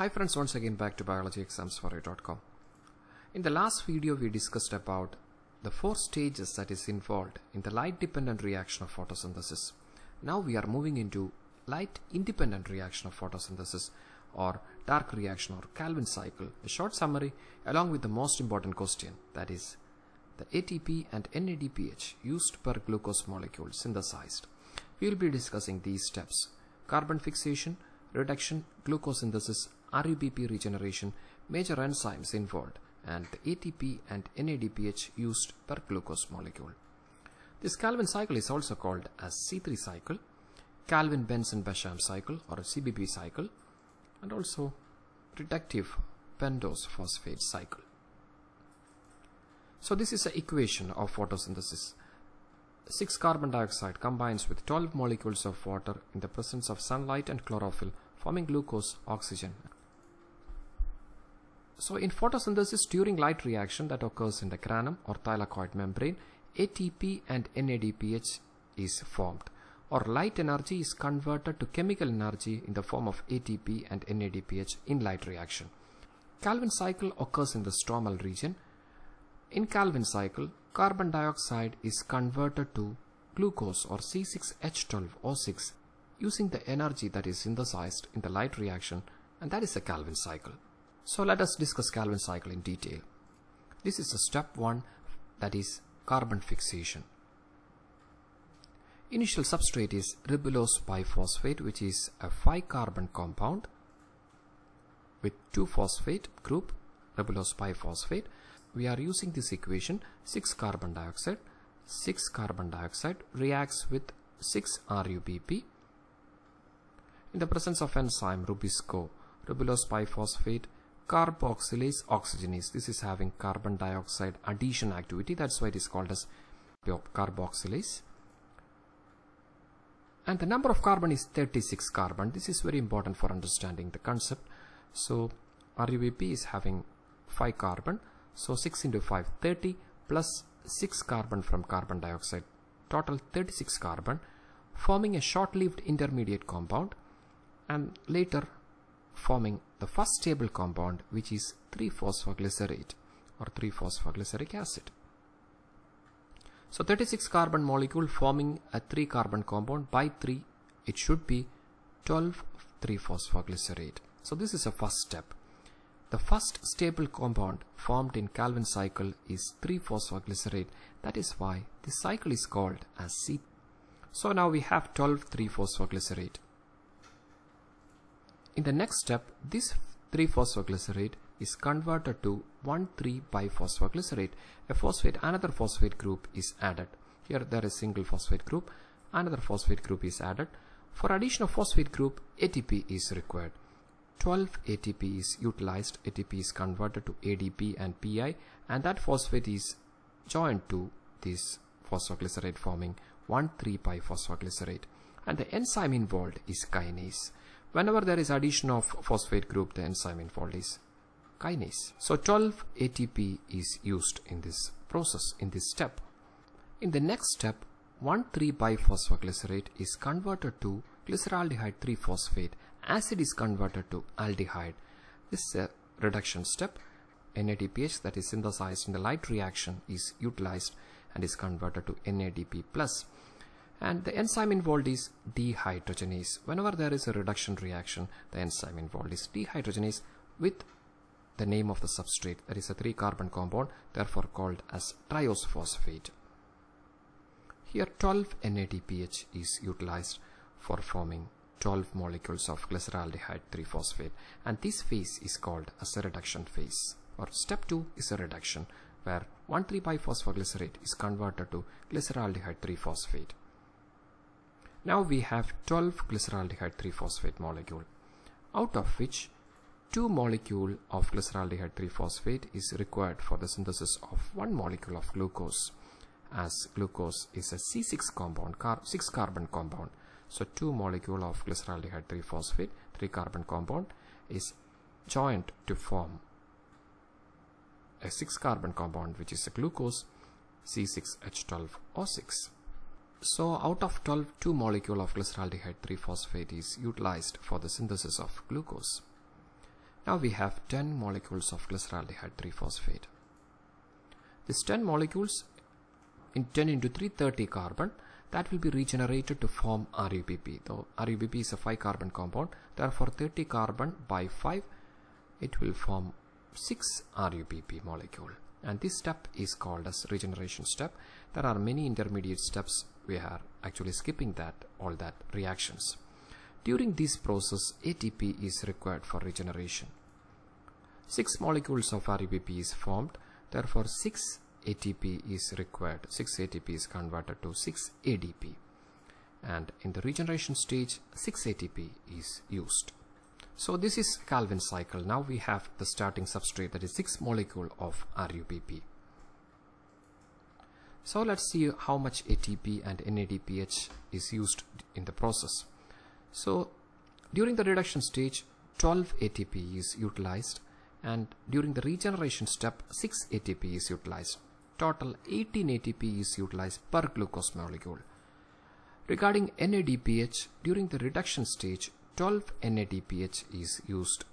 Hi friends, once again back to biologyexams4u.com. In the last video we discussed about the four stages that is involved in the light dependent reaction of photosynthesis. Now we are moving into light independent reaction of photosynthesis or dark reaction or Calvin cycle. A short summary along with the most important question, that is the ATP and NADPH used per glucose molecule synthesized. We will be discussing these steps: carbon fixation, reduction, glucose synthesis, RUBP regeneration, major enzymes involved, and the ATP and NADPH used per glucose molecule. This Calvin cycle is also called as C3 cycle, Calvin Benson Basham cycle or CBB cycle, and also reductive pentose phosphate cycle. So this is an equation of photosynthesis. 6 carbon dioxide combines with 12 molecules of water in the presence of sunlight and chlorophyll, forming glucose, oxygen. So in photosynthesis during light reaction that occurs in the granum or thylakoid membrane, ATP and NADPH is formed, or light energy is converted to chemical energy in the form of ATP and NADPH in light reaction. Calvin cycle occurs in the stromal region. In Calvin cycle, carbon dioxide is converted to glucose or C6H12O6 using the energy that is synthesized in the light reaction, and that is the Calvin cycle. So let us discuss Calvin cycle in detail. This is the step 1, that is carbon fixation. Initial substrate is ribulose bisphosphate, which is a 5 carbon compound with 2 phosphate group, ribulose biphosphate. We are using this equation, 6 carbon dioxide reacts with 6 RUBP. In the presence of enzyme rubisco, ribulose biphosphate carboxylase oxygenase. This is having carbon dioxide addition activity, that's why it is called as carboxylase. And the number of carbon is 36 carbon. This is very important for understanding the concept. So RUBP is having 5 carbon. So 6 into 5, 30 plus 6 carbon from carbon dioxide, total 36 carbon, forming a short-lived intermediate compound and later forming the first stable compound, which is 3-phosphoglycerate or 3-phosphoglyceric acid. So 36 carbon molecule forming a 3 carbon compound, by 3 it should be 12 3-phosphoglycerate. So this is a first step. The first stable compound formed in Calvin cycle is 3-phosphoglycerate. That is why this cycle is called as C. So now we have 12 3-phosphoglycerate. In the next step, this 3-phosphoglycerate is converted to 1,3-bisphosoglycerate. A phosphate, another phosphate group is added. Here there is single phosphate group, another phosphate group is added. For addition of phosphate group, ATP is required. 12 ATP is utilized, ATP is converted to ADP and PI, and that phosphate is joined to this phosphoglycerate forming 1,3-bisphosoglycerate. And the enzyme involved is kinase. Whenever there is addition of phosphate group, the enzyme involved is kinase. So 12 ATP is used in this process, in this step. In the next step, 1,3-bisphosoglycerate is converted to glyceraldehyde 3-phosphate. Acid is converted to aldehyde. This is a reduction step. NADPH that is synthesized in the light reaction is utilized and is converted to NADP+. And the enzyme involved is dehydrogenase. Whenever there is a reduction reaction, the enzyme involved is dehydrogenase with the name of the substrate. That is a 3 carbon compound, therefore called as triose phosphate. Here 12 NADPH is utilized for forming 12 molecules of glyceraldehyde 3-phosphate, and this phase is called as a reduction phase, or step 2 is a reduction, where 1,3-bisphosphoglycerate is converted to glyceraldehyde 3-phosphate. Now we have 12 glyceraldehyde 3-phosphate molecule, out of which 2 molecule of glyceraldehyde 3-phosphate is required for the synthesis of 1 molecule of glucose, as glucose is a C6 compound, 6 carbon compound. So 2 molecule of glyceraldehyde 3-phosphate, 3 carbon compound, is joined to form a 6 carbon compound, which is a glucose, C6H12O6. So out of 12, 2 molecule of glyceraldehyde 3-phosphate is utilized for the synthesis of glucose. Now we have 10 molecules of glyceraldehyde 3-phosphate. These 10 molecules in 10 into 330 carbon, that will be regenerated to form RUBP. Though RUBP is a 5 carbon compound, therefore 30 carbon by 5, it will form 6 RUBP molecule. And this step is called as regeneration step. There are many intermediate steps. We are actually skipping that, all that reactions. During this process, ATP is required for regeneration. 6 molecules of RUBP is formed, therefore 6 ATP is required. 6 ATP is converted to 6 ADP. And in the regeneration stage, 6 ATP is used. So this is Calvin cycle. Now we have the starting substrate, that is 6 molecule of RUBP. So let's see how much ATP and NADPH is used in the process. So during the reduction stage, 12 ATP is utilized, and during the regeneration step, 6 ATP is utilized. Total 18 ATP is utilized per glucose molecule. Regarding NADPH, during the reduction stage, 12 NADPH is used,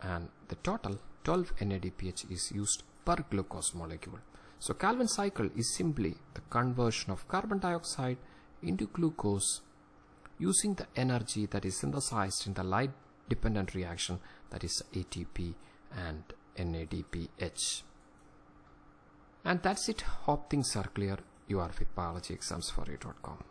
and the total 12 NADPH is used per glucose molecule. So Calvin cycle is simply the conversion of carbon dioxide into glucose using the energy that is synthesized in the light dependent reaction, that is ATP and NADPH. And that's it. Hope things are clear. You are with biologyexams4u.com.